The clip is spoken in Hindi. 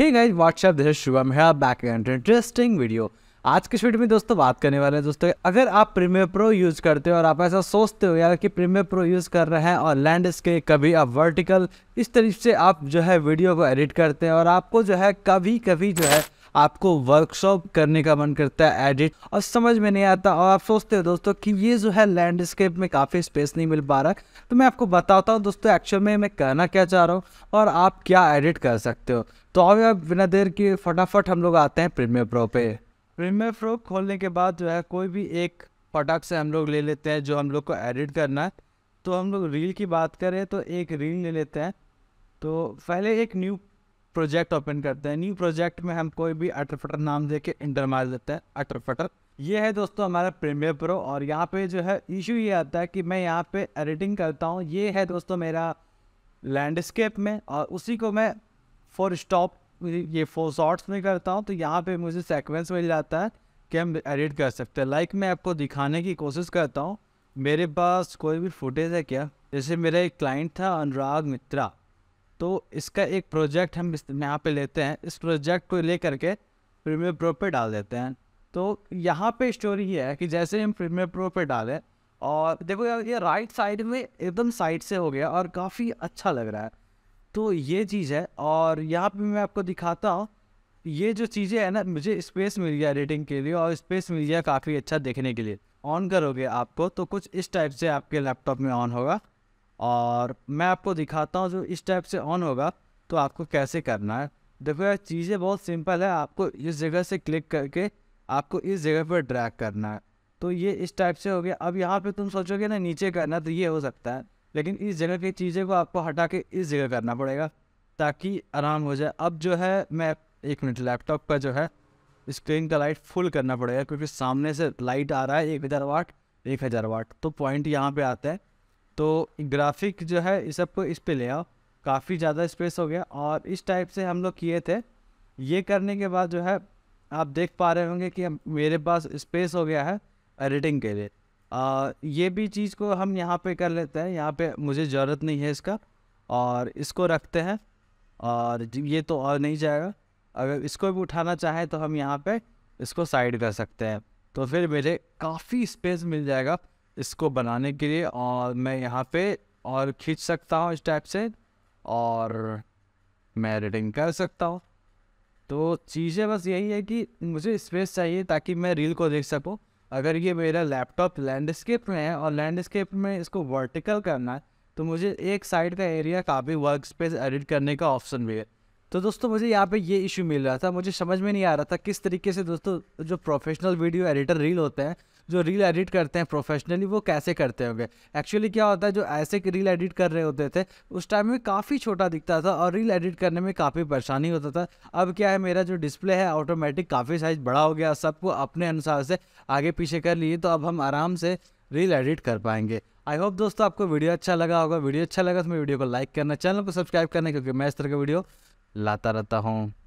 Hey guys what's up, this is Shubham है बैक एंड इंटरेस्टिंग वीडियो। आज के वीडियो में दोस्तों बात करने वाले हैं दोस्तों, अगर आप प्रीमियर प्रो यूज़ करते हो और आप ऐसा सोचते हो यार कि प्रीमियर प्रो यूज़ कर रहे हैं और लैंडस्केप कभी आप वर्टिकल इस तरीके से आप जो है वीडियो को एडिट करते हैं और आपको जो है कभी कभी जो है आपको वर्कशॉप करने का मन करता है एडिट और समझ में नहीं आता और आप सोचते हो दोस्तों कि ये जो है लैंडस्केप में काफ़ी स्पेस नहीं मिल पा रहा, तो मैं आपको बताता हूँ दोस्तों एक्चुअल में मैं कहना क्या चाह रहा हूँ और आप क्या एडिट कर सकते हो। तो अब आप बिना देर के फटाफट हम लोग आते हैं प्रीमियर प्रो पे। प्रीमियर प्रो खोलने के बाद जो है कोई भी एक फटाक से हम लोग ले लेते हैं जो हम लोग को एडिट करना है। तो हम लोग रील की बात करें तो एक रील ले लेते हैं। तो पहले एक न्यू प्रोजेक्ट ओपन करते हैं। न्यू प्रोजेक्ट में हम कोई भी अटर फटर नाम देके इंटर मार देते हैं, अटर फटर। ये है दोस्तों हमारा प्रीमियर प्रो और यहाँ पे जो है इशू ये आता है कि मैं यहाँ पे एडिटिंग करता हूँ, ये है दोस्तों मेरा लैंडस्केप में और उसी को मैं फॉर स्टॉप ये फॉर शॉर्ट्स में करता हूँ। तो यहाँ पे मुझे सेक्वेंस मिल जाता है कि हम एडिट कर सकते हैं। लाइक मैं आपको दिखाने की कोशिश करता हूँ, मेरे पास कोई भी फुटेज है क्या। जैसे मेरा एक क्लाइंट था अनुराग मित्रा, तो इसका एक प्रोजेक्ट हम यहाँ पे लेते हैं। इस प्रोजेक्ट को ले करके प्रीमियर प्रो पे डाल देते हैं। तो यहाँ पे स्टोरी ये है कि जैसे हम प्रीमियर प्रो पे डालें और देखो यार ये राइट साइड में एकदम साइड से हो गया और काफ़ी अच्छा लग रहा है। तो ये चीज़ है और यहाँ पे मैं आपको दिखाता हूँ, ये जो चीज़ें हैं ना, मुझे स्पेस मिल गया एडिटिंग के लिए और स्पेस मिल गया काफ़ी अच्छा देखने के लिए। ऑन करोगे आपको तो कुछ इस टाइप से आपके लैपटॉप में ऑन होगा और मैं आपको दिखाता हूँ जो इस टाइप से ऑन होगा तो आपको कैसे करना है। देखो यार चीज़ें बहुत सिंपल है, आपको इस जगह से क्लिक करके आपको इस जगह पर ड्रैग करना है। तो ये इस टाइप से हो गया। अब यहाँ पे तुम सोचोगे ना नीचे करना, तो ये हो सकता है, लेकिन इस जगह की चीज़ें को आपको हटा के इस जगह करना पड़ेगा ताकि आराम हो जाए। अब जो है मैं एक मिनट लैपटॉप का जो है स्क्रीन का लाइट फुल करना पड़ेगा क्योंकि सामने से लाइट आ रहा है 1000 वाट 1000 वाट। तो पॉइंट यहाँ पर आता है। तो ग्राफिक जो है इस सबको इस पे ले आओ, काफ़ी ज़्यादा स्पेस हो गया और इस टाइप से हम लोग किए थे। ये करने के बाद जो है आप देख पा रहे होंगे कि मेरे पास स्पेस हो गया है एडिटिंग के लिए। ये भी चीज़ को हम यहाँ पे कर लेते हैं, यहाँ पे मुझे ज़रूरत नहीं है इसका और इसको रखते हैं और ये तो और नहीं जाएगा। अगर इसको भी उठाना चाहें तो हम यहाँ पर इसको साइड कर सकते हैं, तो फिर मेरे काफ़ी स्पेस मिल जाएगा इसको बनाने के लिए और मैं यहाँ पे और खींच सकता हूँ इस टाइप से और मैं एडिटिंग कर सकता हूँ। तो चीज़ें बस यही है कि मुझे स्पेस चाहिए ताकि मैं रील को देख सकूँ। अगर ये मेरा लैपटॉप लैंडस्केप में है और लैंडस्केप में इसको वर्टिकल करना है तो मुझे एक साइड का एरिया काफ़ी वर्क स्पेस एडिट करने का ऑप्शन भी है। तो दोस्तों मुझे यहाँ पे ये इशू मिल रहा था, मुझे समझ में नहीं आ रहा था किस तरीके से दोस्तों जो प्रोफेशनल वीडियो एडिटर रील होते हैं, जो रील एडिट करते हैं प्रोफेशनली, वो कैसे करते होंगे। एक्चुअली क्या होता है, जो ऐसे रील एडिट कर रहे होते थे उस टाइम में काफ़ी छोटा दिखता था और रील एडिट करने में काफ़ी परेशानी होता था। अब क्या है, मेरा जो डिस्प्ले है ऑटोमेटिक काफ़ी साइज़ बड़ा हो गया, सबको अपने अनुसार से आगे पीछे कर लिए, तो अब हम आराम से रील एडिट कर पाएंगे। आई होप दोस्तों आपको वीडियो अच्छा लगा होगा। वीडियो अच्छा लगा तो मेरे वीडियो को लाइक करना, चैनल को सब्सक्राइब करना क्योंकि मैं इस तरह का वीडियो लाता रहता हूँ।